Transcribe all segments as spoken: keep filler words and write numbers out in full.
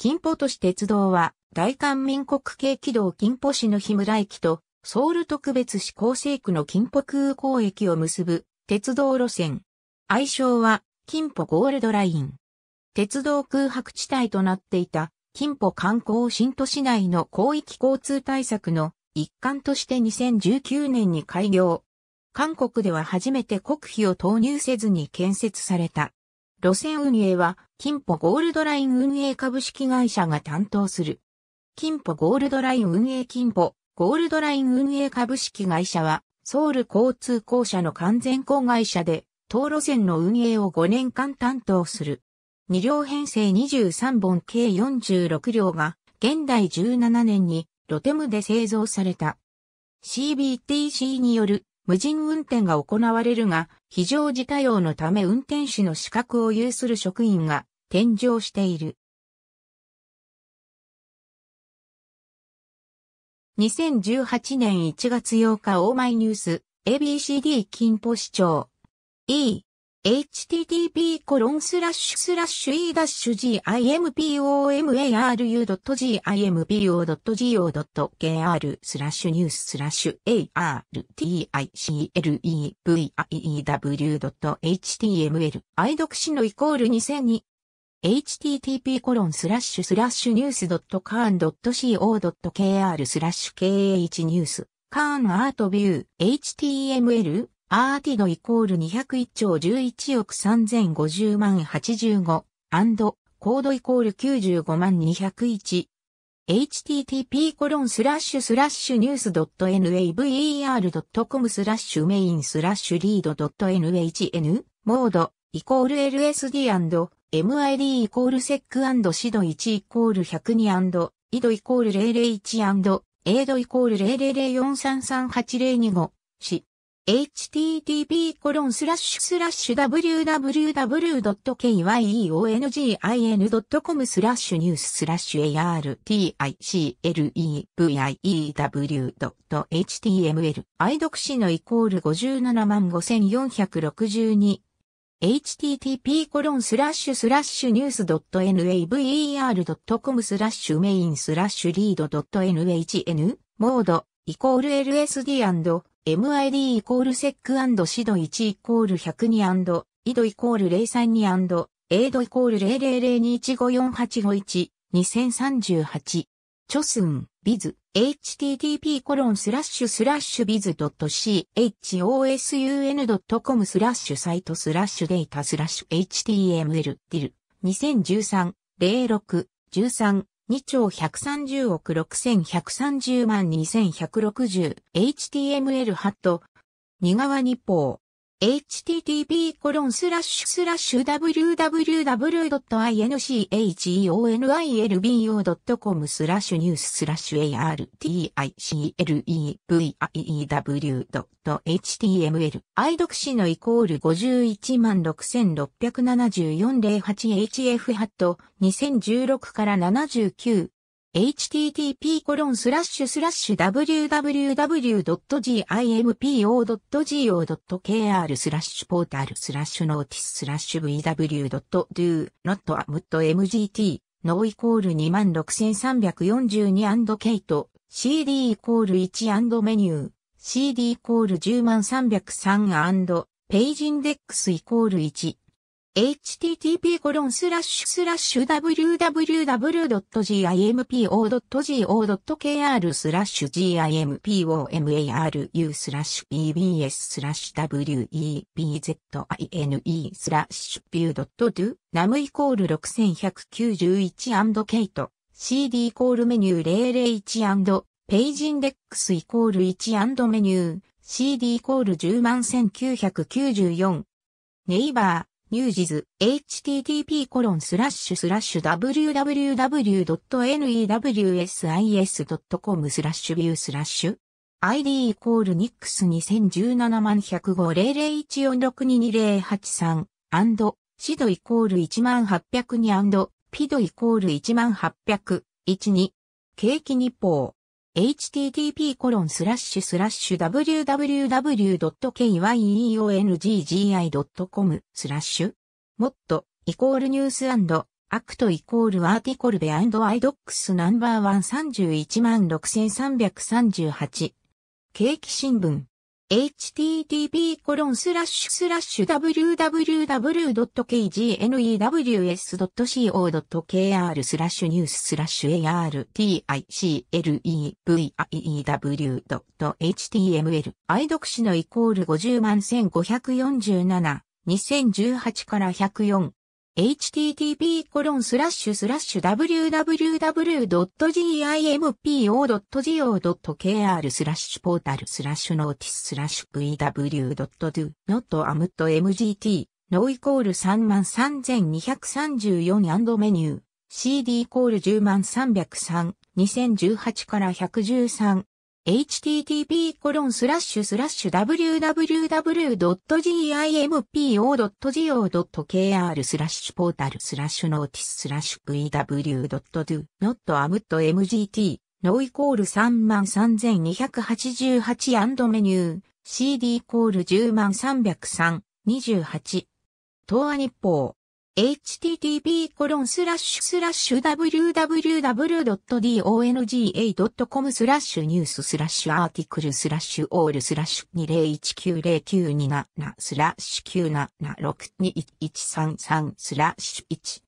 金浦都市鉄道は、大韓民国京畿道金浦市の日村駅と、ソウル特別市江西区の金浦空港駅を結ぶ、鉄道路線。愛称は、金浦ゴールドライン。鉄道空白地帯となっていた、金浦観光新都市内の広域交通対策の一環としてにせんじゅうきゅうねんに開業。韓国では初めて国費を投入せずに建設された。路線運営は、金浦ゴールドライン運営株式会社が担当する。金浦ゴールドライン運営金浦ゴールドライン運営株式会社は、ソウル交通公社の完全子会社で、当路線の運営をごねんかん担当する。に両編成にじゅうさんぼん計よんじゅうろくりょうが、現代じゅうななねんに、ロテムで製造された。シービーティーシー による無人運転が行われるが、非常時対応のため運転士の資格を有する職員が添乗している。にせんじゅうはちねんいちがつようかオーマイニュース エービーシーディー 金浦市長 E http コロンスラッシュスラッシュ e ダッシュ ギンプマール ドット ジム ドット ジム ドット ゴー ドット ケーアール スラッシュニューススラッシュ アールティーアイシーエルイーブイアイダブリュー ドット エイチティーエムエル 愛読しのイコールにせんに http コロンスラッシュスラッシュニュース ドットカーン ドット シーオー ドット ケーアール スラッシュ ケーエイチ ニュースカーンアートビュー エイチティーエムエルアーティドイコールにひゃくいっちょう じゅういちおく さんぜんごじゅうまん はちじゅうご コードイコールきゅうじゅうごまん にひゃくいち http コロンスラッシュスラッシュニュース .naver.com スラッシュメインスラッシュリード .nhn モードイコール エルエスディー エムアイディー イコールセックシドいちイコールひゃくにイドイコールゼロゼロいちエイドイコールゼロゼロゼロよんさんさんはちゼロにごしhttp コロンスラッシュスラッシュ ダブリュー ダブリュー ダブリュー ドット ケーワイイーオーエヌジーアイエヌ ドット コム スラッシュニューススラッシュ エーアールティーアイシーエルイーブイアイダブリュー ドット エイチティーエムエル 愛読しのイコール ごじゅうななまん ごせんよんひゃくろくじゅうに http コロンスラッシュスラッシュニュース .naver.com スラッシュメインスラッシュリード .nhn モードイコール エルエスディーエムアイディー イコールセックシドいちイコールひゃくにイドイコールゼロさんにエイドイコールゼロゼロゼロにいちごよんはちごいち にせんさんじゅうはちチョスンビズ http コロンスラッシュスラッシュビズ .chosun.com スラッシュサイトスラッシュデータスラッシュ html ディル にせんじゅうさん ぜろろく じゅうさんにちょう ひゃくさんじゅうおく ろくせんひゃくさんじゅうまん にせんひゃくろくじゅう エイチティーエムエル ハットに側日報 http コロンスラッシュスラッシュ ダブリュー ダブリュー ダブリュー ドット インセルビーオー ドット コム スラッシュニューススラッシュ アールティーアイシーエルイーブイアイダブリュー ドット エイチティーエムエル 愛読しのイコール ごじゅういちまん ろくせんろっぴゃくななじゅうよん ぜろはちエイチエフ ハットにせんじゅうろくからななじゅうきゅうhttp コロンスラッシュスラッシュ ダブリュー ダブリュー ダブリュー ドット ジム ドット ゴー ドット ケーアール スラッシュポータルスラッシュノーティススラッシュ ブイダブリュー ドット ドゥー ノット アムット エムジーティー ノーイコール にまん ろくせんさんびゃくよんじゅうに ケイト シーディー イコールいちメニュー シーディー イコール じゅうまん さんびゃくさん ページインデックスイコールいちhttp コロンスラッシュスラッシュ ダブリュー ダブリュー ダブリュー ドット ジム ドット ゴー ドット ケーアール スラッシュ ジムポマル スラッシュ bbs スラッシュ webzine スラッシュ ビュー ドット ディー ナムイコール ろくせんひゃくきゅうじゅういち ケイト cd イコールメニュー ゼロゼロいち ページインデックスイコールいちメニュー cd イコール じゅうまん せんきゅうひゃくきゅうじゅうよん ネイバーニュージズ http コロンスラッシュスラッシュ ダブリュー ダブリュー ダブリュー ドット ネウス ドット コム スラッシュビュースラッシュ アイディー イコールニックスにせんじゅうななまん ひゃくご ぜろぜろいちよんろくに にぜろはちさん シドイコールいちまん はっぴゃくにピドイコールいちまん はっぴゃくじゅうに景気日報http コロンスラッシュスラッシュ ダブリュー ダブリュー ダブリュー ドット ケーワイイーオーエンジージーアイ ドット コム スラッシュもっとイコールニュースアクトイコールアーティコルベ&アイドックスナンバーワンさんじゅういちまんろくせんさんびゃくさんじゅうはち。景気新聞。エイチティーティーピーコロンスラッシュスラッシュダブリュダブリュダブリュドットケージーエヌイーダブリュエスドットシーオードットケーアールスラッシュニューススラッシュエーアールティーアイシーエルイーブイアイダブリュドットエイチティーエムエル。 愛読士のイコールごじゅうまんせんごひゃくよんじゅうなな、にせんじゅうはちからひゃくよん。エイチティーティーピーコロンスラッシュスラッシュダブリュダブリュダブリュドットジーアイエムピーオードットジーオードットケーアールスラッシュポータルスラッシュノーティススラッシュブイダブリュドットドゥノットアムットエムジーティー ノイコール さんまんさんぜんにひゃくさんじゅうよん アンドメニュー シーディー コール じゅうまんさんびゃくさん にせんじゅうはちからひゃくじゅうさん。 エイチティーティーピーコロンスラッシュスラッシュダブリュダブリュダブリュドットジーアイエムピーオードットジーオードットケーアールスラッシュポータルスラッシュノーティススラッシュブイダブリュドットドゥノットアムットエムジーティー ノイコール さんまんさんぜんにひゃくはちじゅうはち アンドメニュー シーディー コール じゅうまんさんびゃくさん にじゅうはち。 東亜日報。エイチティーティーピーコロンスラッシュスラッシュダブリュダブリュダブリュドットドンスラッシュニューススラッシュアーティクルスラッシュオールスラッシュにせんいちきゅうぜろきゅうにななスラッシュきゅうななろくにいちさんさんスラッシュいち。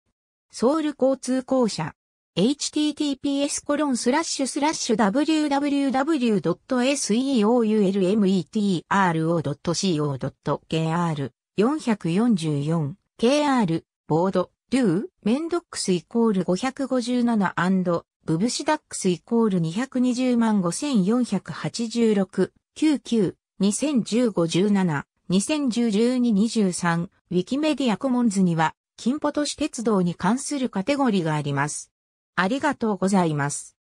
ソウル交通公社。エイチティーティーピーエスコロンスラッシュスラッシュダブリュダブリュダブリュドットセウルメトロ ドットシーオー ドットケーアール よんよんよん ケーアール ボードドゥメンドックスイコール ごひゃくごじゅうなな ブブシダックスイコール にひゃくにじゅうまんごせんよんひゃくはちじゅうろく きゅうじゅうきゅう にせんじゅうご じゅうなな にせんじゅう じゅうに にじゅうさん。 ウィキメディアコモンズには、金ポ都市鉄道に関するカテゴリーがあります。ありがとうございます。